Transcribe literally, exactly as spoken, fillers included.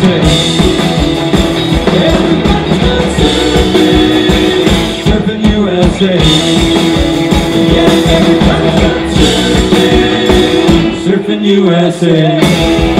U S A. Everybody loves surfing. Surfin' U S A. Yeah, everybody loves surfing. Surfin' U S A.